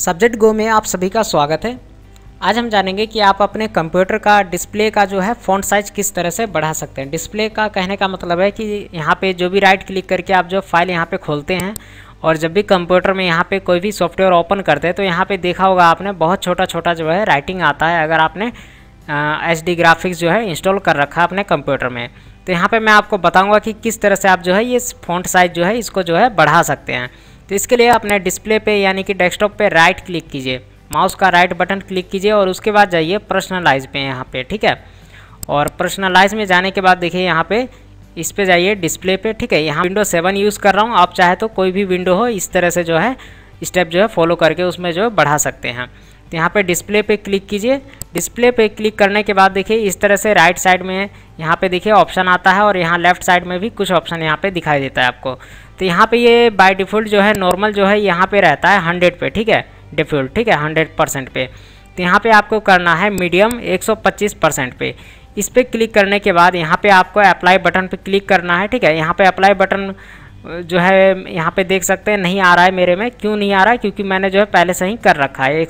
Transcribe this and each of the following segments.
Subject गो में आप सभी का स्वागत है। आज हम जानेंगे कि आप अपने कंप्यूटर का डिस्प्ले का जो है फ़ॉन्ट साइज़ किस तरह से बढ़ा सकते हैं। डिस्प्ले का कहने का मतलब है कि यहाँ पे जो भी राइट क्लिक करके आप जो फाइल यहाँ पे खोलते हैं और जब भी कंप्यूटर में यहाँ पे कोई भी सॉफ्टवेयर ओपन करते हैं तो यहाँ पे देखा होगा आपने बहुत छोटा छोटा जो है राइटिंग आता है अगर आपने एचडी ग्राफिक्स जो है इंस्टॉल कर रखा अपने कंप्यूटर में। तो यहाँ पर मैं आपको बताऊँगा कि किस तरह से आप जो है ये फ़ॉन्ट साइज़ जो है इसको जो है बढ़ा सकते हैं। तो इसके लिए अपने डिस्प्ले पे यानी कि डेस्कटॉप पे राइट क्लिक कीजिए, माउस का राइट बटन क्लिक कीजिए और उसके बाद जाइए पर्सनलाइज पे यहाँ पे, ठीक है। और पर्सनलाइज में जाने के बाद देखिए यहाँ पे इस पे जाइए डिस्प्ले पे, ठीक है। यहाँ विंडो 7 यूज़ कर रहा हूँ, आप चाहे तो कोई भी विंडो हो इस तरह से जो है स्टेप जो है फॉलो करके उसमें जो है बढ़ा सकते हैं। तो यहाँ पे डिस्प्ले पे क्लिक कीजिए। डिस्प्ले पे क्लिक करने के बाद देखिए इस तरह से राइट साइड में यहाँ पे देखिए ऑप्शन आता है और यहाँ लेफ़्ट साइड में भी कुछ ऑप्शन यहाँ पे दिखाई देता है आपको। तो यहाँ पे ये बाय डिफ़ॉल्ट जो है नॉर्मल जो है यहाँ पे रहता है 100 पे, ठीक है, डिफ़ॉल्ट, ठीक है, 100% पे। तो यहाँ पे आपको करना है मीडियम 125% पे। इस पर क्लिक करने के बाद यहाँ पे आपको अप्लाई बटन पे क्लिक करना है, ठीक है। यहाँ पे अप्लाई बटन जो है यहाँ पे देख सकते हैं नहीं आ रहा है मेरे में। क्यों नहीं आ रहा है? क्योंकि मैंने जो है पहले से ही कर रखा है,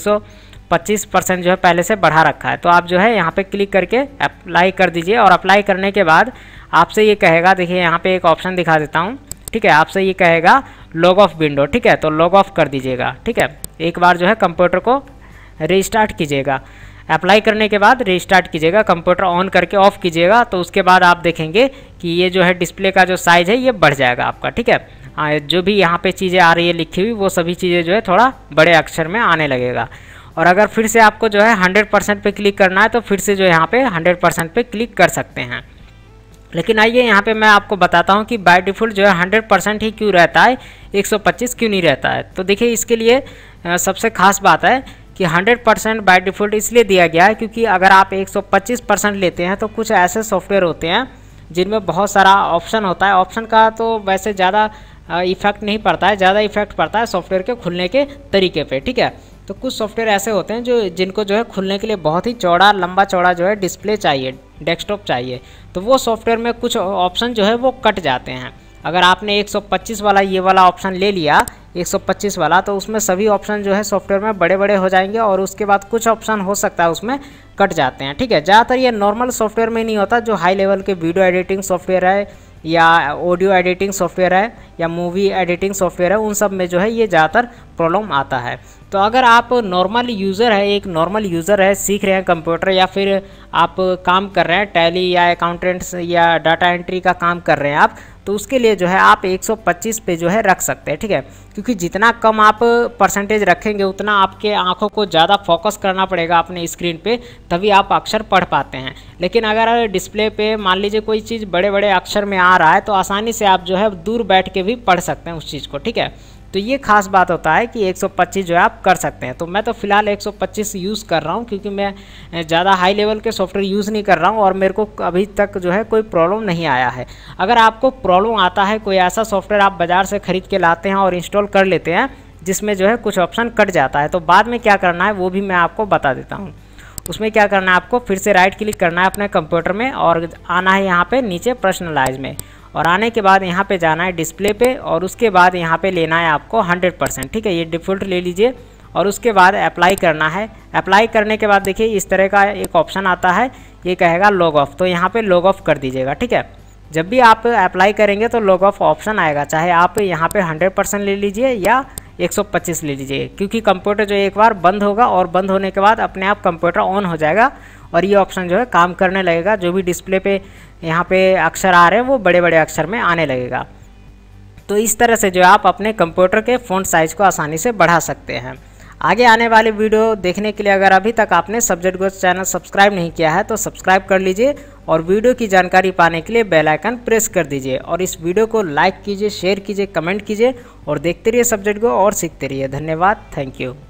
125% जो है पहले से बढ़ा रखा है। तो आप जो है यहाँ पे क्लिक करके अप्लाई कर दीजिए और अप्लाई करने के बाद आपसे ये कहेगा, देखिए यहाँ पे एक ऑप्शन दिखा देता हूँ, ठीक है। आपसे ये कहेगा लॉग ऑफ विंडो, ठीक है, तो लॉग ऑफ कर दीजिएगा, ठीक है। एक बार जो है कंप्यूटर को रिस्टार्ट कीजिएगा, अप्लाई करने के बाद रिस्टार्ट कीजिएगा, कंप्यूटर ऑन करके ऑफ़ कीजिएगा। तो उसके बाद आप देखेंगे कि ये जो है डिस्प्ले का जो साइज़ है ये बढ़ जाएगा आपका, ठीक है। जो भी यहाँ पे चीज़ें आ रही है लिखी हुई वो सभी चीज़ें जो है थोड़ा बड़े अक्षर में आने लगेगा। और अगर फिर से आपको जो है 100% पे क्लिक करना है तो फिर से जो यहाँ पे 100% पे क्लिक कर सकते हैं। लेकिन आइए यहाँ पे मैं आपको बताता हूँ कि बाय डिफ़ॉल्ट जो है 100% ही क्यों रहता है, 125 क्यों नहीं रहता है। तो देखिए इसके लिए सबसे खास बात है कि 100% बाय डिफ़ॉल्ट इसलिए दिया गया है क्योंकि अगर आप 125% लेते हैं तो कुछ ऐसे सॉफ्टवेयर होते हैं जिनमें बहुत सारा ऑप्शन होता है। ऑप्शन का तो वैसे ज़्यादा इफ़ेक्ट नहीं पड़ता है, ज़्यादा इफ़ेक्ट पड़ता है सॉफ्टवेयर के खुलने के तरीके पर, ठीक है। तो कुछ सॉफ्टवेयर ऐसे होते हैं जो जिनको जो है खुलने के लिए बहुत ही चौड़ा लंबा चौड़ा जो है डिस्प्ले चाहिए, डेस्कटॉप चाहिए, तो वो सॉफ्टवेयर में कुछ ऑप्शन जो है वो कट जाते हैं। अगर आपने 125 वाला ये वाला ऑप्शन ले लिया 125 वाला, तो उसमें सभी ऑप्शन जो है सॉफ्टवेयर में बड़े बड़े हो जाएंगे और उसके बाद कुछ ऑप्शन हो सकता है उसमें कट जाते हैं, ठीक है। ज़्यादातर ये नॉर्मल सॉफ्टवेयर में नहीं होता, जो हाई लेवल के वीडियो एडिटिंग सॉफ्टवेयर है या ऑडियो एडिटिंग सॉफ्टवेयर है या मूवी एडिटिंग सॉफ्टवेयर है, उन सब में जो है ये ज़्यादातर प्रॉब्लम आता है। तो अगर आप नॉर्मल यूज़र है, एक नॉर्मल यूज़र है, सीख रहे हैं कंप्यूटर या फिर आप काम कर रहे हैं टैली या अकाउंटेंट्स या डाटा एंट्री का काम कर रहे हैं आप, तो उसके लिए जो है आप 125 पे जो है रख सकते हैं, ठीक है। क्योंकि जितना कम आप परसेंटेज रखेंगे उतना आपके आंखों को ज़्यादा फोकस करना पड़ेगा अपने स्क्रीन पे, तभी आप अक्षर पढ़ पाते हैं। लेकिन अगर डिस्प्ले पे मान लीजिए कोई चीज़ बड़े बड़े अक्षर में आ रहा है तो आसानी से आप जो है दूर बैठ के भी पढ़ सकते हैं उस चीज़ को, ठीक है। तो ये खास बात होता है कि 125 जो है आप कर सकते हैं। तो मैं तो फ़िलहाल 125 यूज़ कर रहा हूँ क्योंकि मैं ज़्यादा हाई लेवल के सॉफ्टवेयर यूज़ नहीं कर रहा हूँ और मेरे को अभी तक जो है कोई प्रॉब्लम नहीं आया है। अगर आपको प्रॉब्लम आता है, कोई ऐसा सॉफ्टवेयर आप बाज़ार से ख़रीद के लाते हैं और इंस्टॉल कर लेते हैं जिसमें जो है कुछ ऑप्शन कट जाता है, तो बाद में क्या करना है वो भी मैं आपको बता देता हूँ। उसमें क्या करना है, आपको फिर से राइट क्लिक करना है अपने कंप्यूटर में और आना है यहाँ पे नीचे पर्सनलाइज में, और आने के बाद यहाँ पे जाना है डिस्प्ले पे और उसके बाद यहाँ पे लेना है आपको 100%, ठीक है, ये डिफ़ॉल्ट ले लीजिए और उसके बाद अप्लाई करना है। अप्लाई करने के बाद देखिए इस तरह का एक ऑप्शन आता है, ये कहेगा लॉग ऑफ, तो यहाँ पे लॉग ऑफ कर दीजिएगा, ठीक है। जब भी आप अप्लाई करेंगे तो लॉग ऑफ ऑप्शन आएगा, चाहे आप यहाँ पर 100% ले लीजिए या 125 ले लीजिए, क्योंकि कंप्यूटर जो एक बार बंद होगा और बंद होने के बाद अपने आप कंप्यूटर ऑन हो जाएगा और ये ऑप्शन जो है काम करने लगेगा। जो भी डिस्प्ले पे यहाँ पे अक्षर आ रहे हैं वो बड़े बड़े अक्षर में आने लगेगा। तो इस तरह से जो आप अपने कंप्यूटर के फ़ॉन्ट साइज़ को आसानी से बढ़ा सकते हैं। आगे आने वाली वीडियो देखने के लिए अगर अभी तक आपने सब्जेक्ट गो चैनल सब्सक्राइब नहीं किया है तो सब्सक्राइब कर लीजिए और वीडियो की जानकारी पाने के लिए बेल आइकन प्रेस कर दीजिए और इस वीडियो को लाइक कीजिए, शेयर कीजिए, कमेंट कीजिए और देखते रहिए सब्जेक्ट गो और सीखते रहिए। धन्यवाद, थैंक यू।